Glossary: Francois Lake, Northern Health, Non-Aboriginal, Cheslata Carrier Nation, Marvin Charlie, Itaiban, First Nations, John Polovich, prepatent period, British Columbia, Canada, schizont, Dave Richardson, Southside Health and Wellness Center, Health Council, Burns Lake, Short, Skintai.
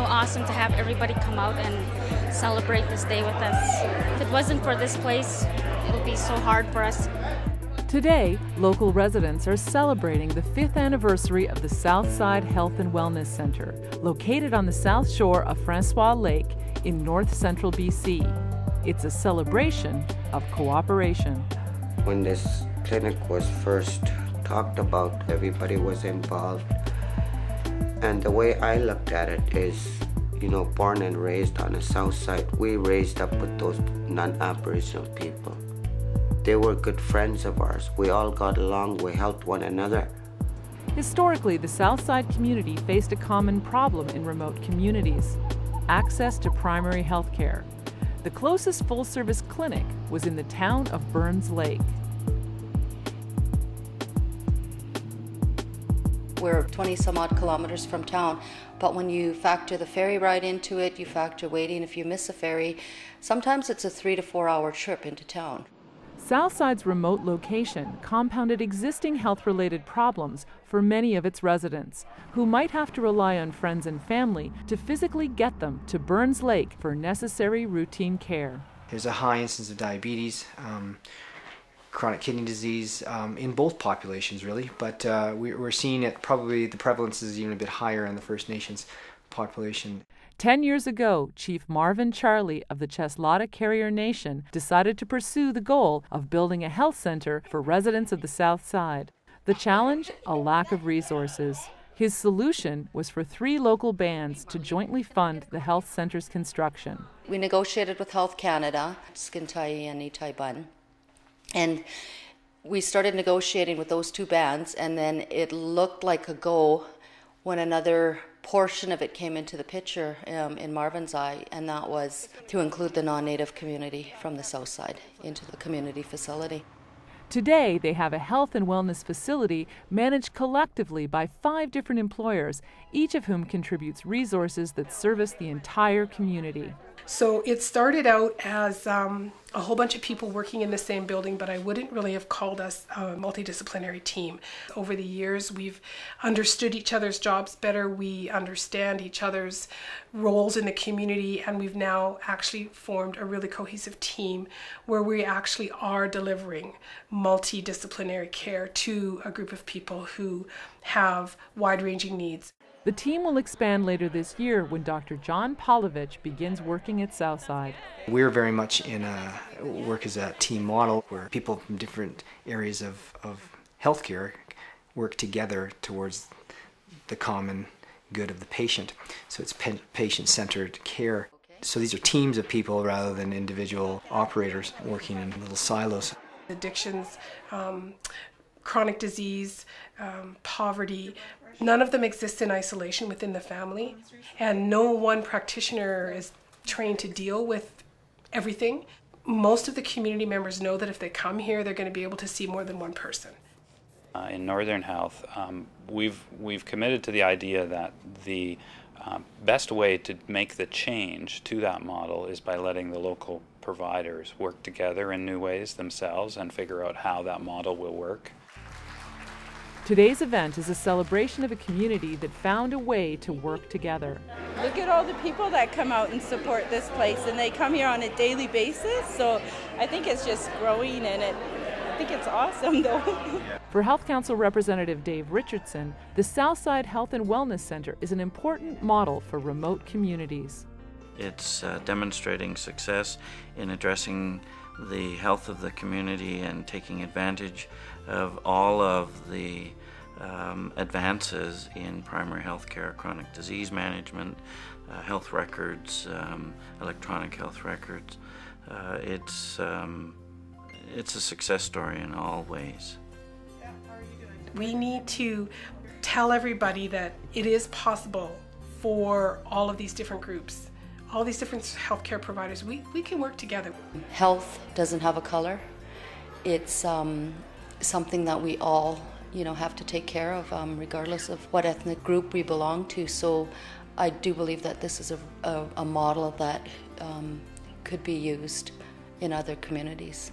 so awesome to have everybody come out and celebrate this day with us. If it wasn't for this place, it would be so hard for us. Today, local residents are celebrating the 5th anniversary of the Southside Health and Wellness Center, located on the south shore of Francois Lake in north-central BC. It's a celebration of cooperation. When this clinic was first talked about, everybody was involved. And the way I looked at it is, you know, born and raised on the south side, we raised up with those non-Aboriginal people. They were good friends of ours. We all got along, we helped one another. Historically, the Southside community faced a common problem in remote communities: access to primary health care. The closest full-service clinic was in the town of Burns Lake. We're 20 some odd kilometers from town, but when you factor the ferry ride into it, you factor waiting if you miss a ferry, sometimes it's a 3 to 4 hour trip into town. Southside's remote location compounded existing health-related problems for many of its residents, who might have to rely on friends and family to physically get them to Burns Lake for necessary routine care. There's a high incidence of diabetes, chronic kidney disease in both populations, really, but we're seeing it probably the prevalence is even a bit higher in the First Nations population. 10 years ago, Chief Marvin Charlie of the Cheslata Carrier Nation decided to pursue the goal of building a health center for residents of the South Side. The challenge? A lack of resources. His solution was for 3 local bands to jointly fund the health center's construction. We negotiated with Health Canada, Skintai and Itaiban, and we started negotiating with those 2 bands, and then it looked like a go when another portion of it came into the picture in Marvin's eye, and that was to include the non-native community from the south side into the community facility. Today they have a health and wellness facility managed collectively by 5 different employers, each of whom contributes resources that service the entire community. So it started out as a whole bunch of people working in the same building, but I wouldn't really have called us a multidisciplinary team. Over the years, we've understood each other's jobs better, we understand each other's roles in the community, and we've now actually formed a really cohesive team where we actually are delivering multidisciplinary care to a group of people who have wide-ranging needs. The team will expand later this year when Dr. John Polovich begins working at Southside. We're very much in a work as a team model where people from different areas of healthcare work together towards the common good of the patient. So it's patient-centered care. So these are teams of people rather than individual operators working in little silos. Addictions, chronic disease, poverty, none of them exist in isolation within the family, and no one practitioner is trained to deal with everything. Most of the community members know that if they come here, they're going to be able to see more than one person. In Northern Health, we've committed to the idea that the best way to make the change to that model is by letting the local providers work together in new ways themselves and figure out how that model will work. Today's event is a celebration of a community that found a way to work together. Look at all the people that come out and support this place, and they come here on a daily basis, so I think it's just growing, and I think it's awesome though. For Health Council Representative Dave Richardson, the Southside Health and Wellness Center is an important model for remote communities. It's demonstrating success in addressing the health of the community and taking advantage of all of the advances in primary health care, chronic disease management, health records, electronic health records. It's a success story in all ways. We need to tell everybody that it is possible for all of these different groups, all these different healthcare providers, we can work together. Health doesn't have a color. It's something that we all, you know, have to take care of, regardless of what ethnic group we belong to. So I do believe that this is a model that could be used in other communities.